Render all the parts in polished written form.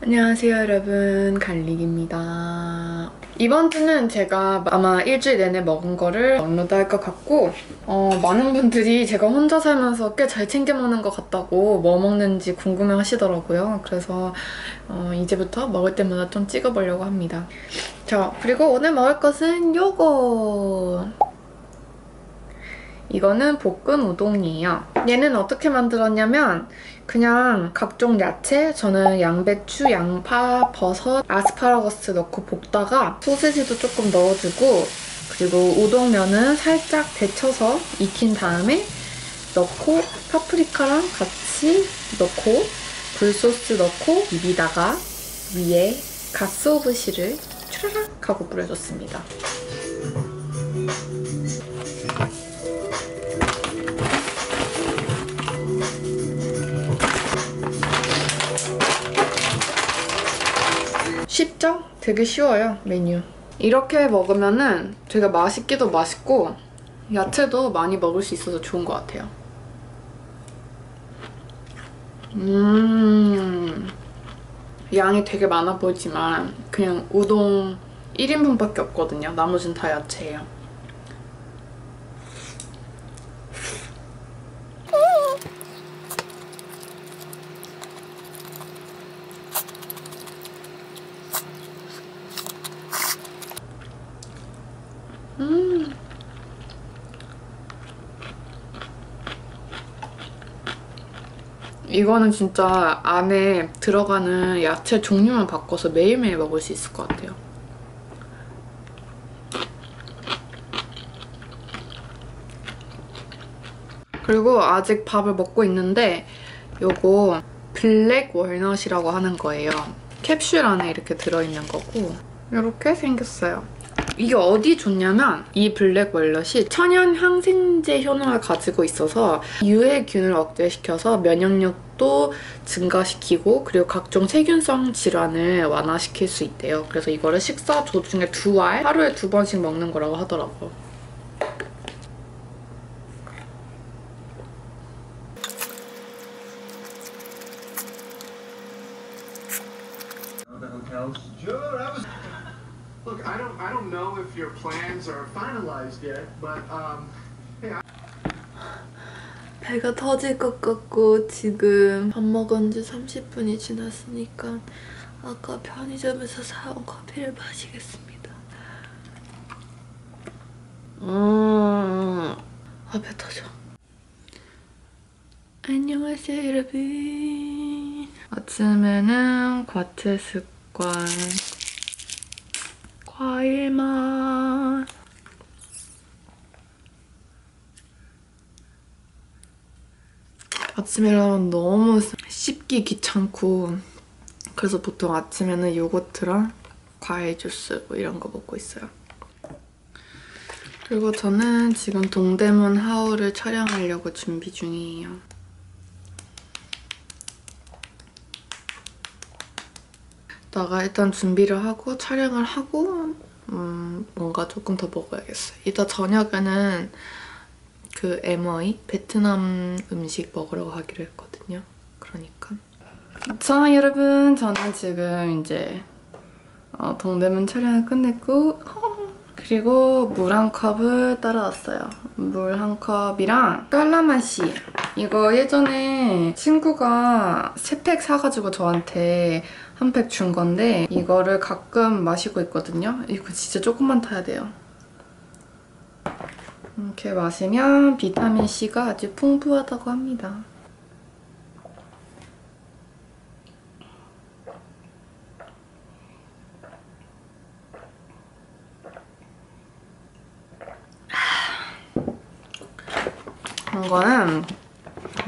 안녕하세요 여러분, 갈릭입니다. 이번 주는 제가 아마 일주일 내내 먹은 거를 업로드할 것 같고 많은 분들이 제가 혼자 살면서 꽤 잘 챙겨 먹는 것 같다고 뭐 먹는지 궁금해 하시더라고요. 그래서 이제부터 먹을 때마다 좀 찍어보려고 합니다. 자, 그리고 오늘 먹을 것은 요거! 이거는 볶은 우동이에요. 얘는 어떻게 만들었냐면 그냥 각종 야채, 저는 양배추, 양파, 버섯, 아스파라거스 넣고 볶다가 소시지도 조금 넣어주고, 그리고 우동면은 살짝 데쳐서 익힌 다음에 넣고 파프리카랑 같이 넣고 굴소스 넣고 비비다가 위에 갓소부시를 촤라락 하고 뿌려줬습니다. 쉽죠? 되게 쉬워요, 메뉴. 이렇게 먹으면은 되게 맛있기도 맛있고 야채도 많이 먹을 수 있어서 좋은 것 같아요. 양이 되게 많아 보이지만 그냥 우동 1인분밖에 없거든요. 나머진 다 야채예요. 이거는 진짜 안에 들어가는 야채 종류만 바꿔서 매일매일 먹을 수 있을 것 같아요. 그리고 아직 밥을 먹고 있는데 요거 블랙 월넛이라고 하는 거예요. 캡슐 안에 이렇게 들어있는 거고 이렇게 생겼어요. 이게 어디 좋냐면 이 블랙 월넛이 천연 항생제 효능을 가지고 있어서 유해균을 억제시켜서 면역력도 증가시키고 그리고 각종 세균성 질환을 완화시킬 수 있대요. 그래서 이거를 식사 도중에 2알, 하루에 2번씩 먹는 거라고 하더라고요. 배가 터질 것 같고 지금 밥 먹은 지 30분이 지났으니까 아까 편의점에서 사온 커피를 마시겠습니다. 아, 배 터져. 안녕하세요 여러분. 아침에는 과체 습관 과일맛. 아침에 일어나면 너무 씹기 귀찮고 그래서 보통 아침에는 요거트랑 과일 주스 뭐 이런 거 먹고 있어요. 그리고 저는 지금 동대문 하울을 촬영하려고 준비 중이에요. 이따가 일단 준비를 하고 촬영을 하고 뭔가 조금 더 먹어야겠어요. 이따 저녁에는 그 에머이 베트남 음식 먹으러 가기로 했거든요. 그러니까 자 여러분, 저는 지금 이제 동대문 촬영을 끝냈고 그리고 물 한 컵을 따라왔어요. 물 한 컵이랑 깔라마시, 이거 예전에 친구가 3팩 사가지고 저한테 1팩 준 건데 이거를 가끔 마시고 있거든요. 이거 진짜 조금만 타야 돼요. 이렇게 마시면 비타민C가 아주 풍부하다고 합니다. 이거는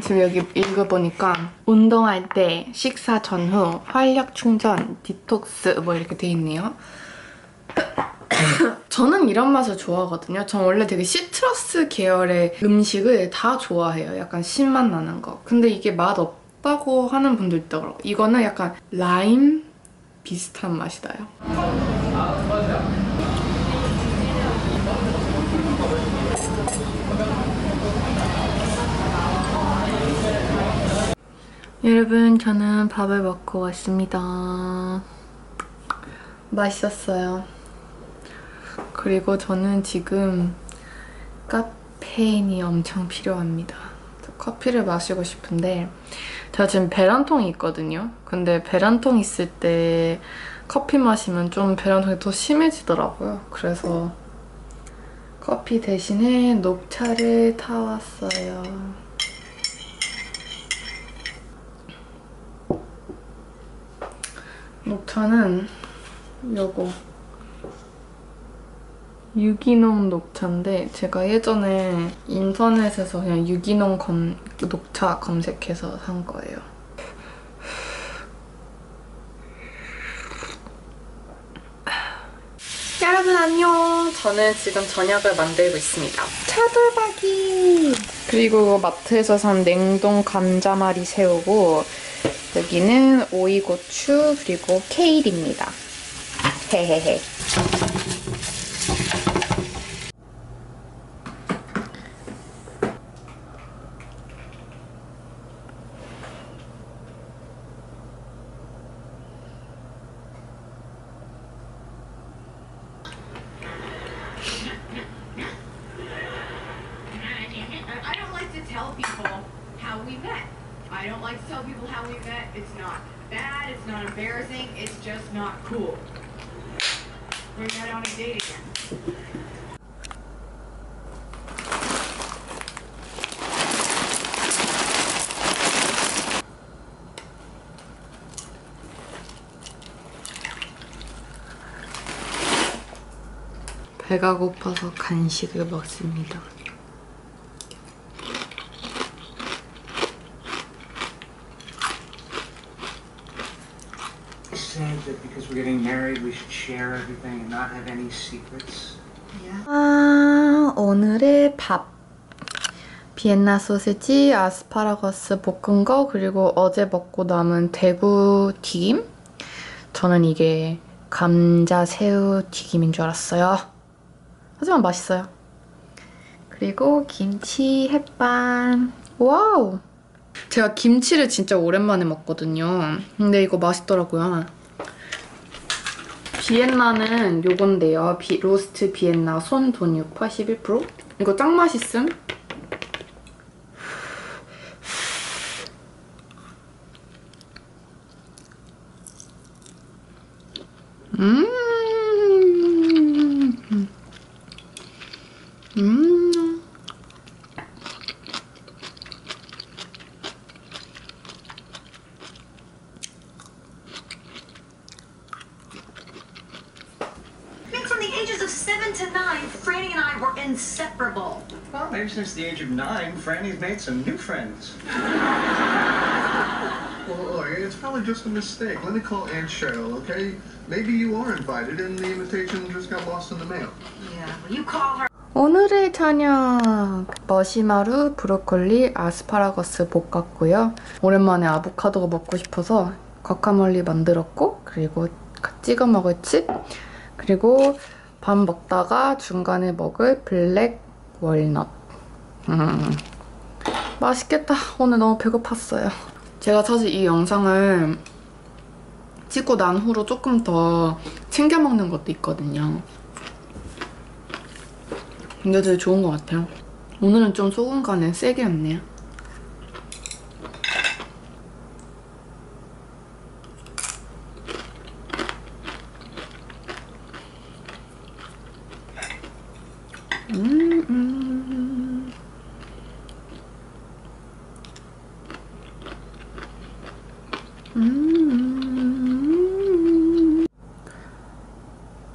지금 여기 읽어보니까 운동할 때, 식사 전후, 활력 충전, 디톡스 뭐 이렇게 돼 있네요. 저는 이런 맛을 좋아하거든요. 전 원래 되게 시트러스 계열의 음식을 다 좋아해요. 약간 신맛 나는 거. 근데 이게 맛 없다고 하는 분들도 있더라고요. 이거는 약간 라임 비슷한 맛이 나요. 여러분, 저는 밥을 먹고 왔습니다. 맛있었어요. 그리고 저는 지금 카페인이 엄청 필요합니다. 커피를 마시고 싶은데 제가 지금 베란통이 있거든요. 근데 베란통 있을 때 커피 마시면 좀 베란통이 더 심해지더라고요. 그래서 커피 대신에 녹차를 타왔어요. 녹차는 요거 유기농 녹차인데 제가 예전에 인터넷에서 그냥 유기농 녹차 검색해서 산 거예요. 여러분 안녕! 저는 지금 저녁을 만들고 있습니다. 차돌박이! 그리고 마트에서 산 냉동 감자말이 새우고 여기는 오이, 고추, 그리고 케일입니다. 헤헤헤. 배가 고파서 간식을 먹습니다. 아, 오늘의 밥. 비엔나 소시지, 아스파라거스 볶은 거, 그리고 어제 먹고 남은 대구 튀김? 저는 이게 감자 새우 튀김인 줄 알았어요. 하지만 맛있어요. 그리고 김치 햇반. 와우! 제가 김치를 진짜 오랜만에 먹거든요. 근데 이거 맛있더라고요. 비엔나는 요건데요. 로스트 비엔나 손 돈육 81%. 이거 짱 맛있음. Since the age of 9, Franny's made some new friends. Well, it's probably just a mistake. Let me call Aunt Cheryl, okay? Maybe you are invited, and the invitation just got lost in the mail. Yeah, well, you call her. 오늘의 저녁! 머시마루, 브로콜리, 아스파라거스 볶았고요. 오랜만에 아보카도가 먹고 싶어서 과카몰리 만들었고, 그리고 찍어 먹을 칩, 그리고 밥 먹다가 중간에 먹을 블랙 월넛. 맛있겠다. 오늘 너무 배고팠어요. 제가 사실 이 영상을 찍고 난 후로 조금 더 챙겨 먹는 것도 있거든요. 근데 되게 좋은 것 같아요. 오늘은 좀 소금 간을 세게 했네요.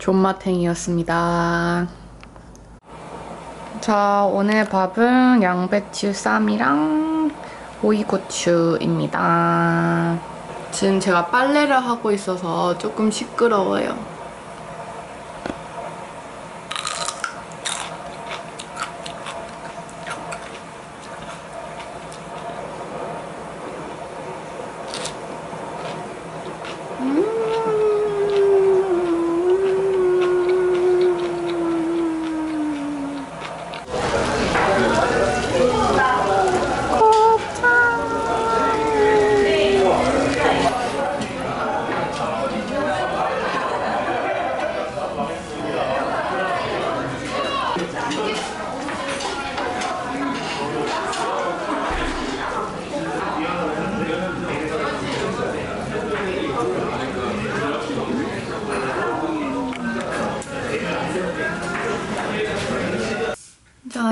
존맛탱이였습니다. 자, 오늘 밥은 양배추 쌈이랑 오이고추입니다. 지금 제가 빨래를 하고 있어서 조금 시끄러워요.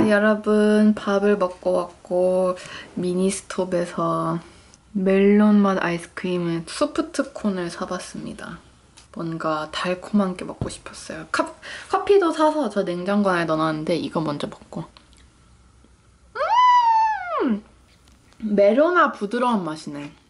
여러분, 밥을 먹고 왔고 미니스톱에서 멜론맛 아이스크림에 소프트콘을 사봤습니다. 뭔가 달콤한 게 먹고 싶었어요. 커피도 사서 저 냉장고 안에 넣어놨는데 이거 먼저 먹고. 메로나 부드러운 맛이네.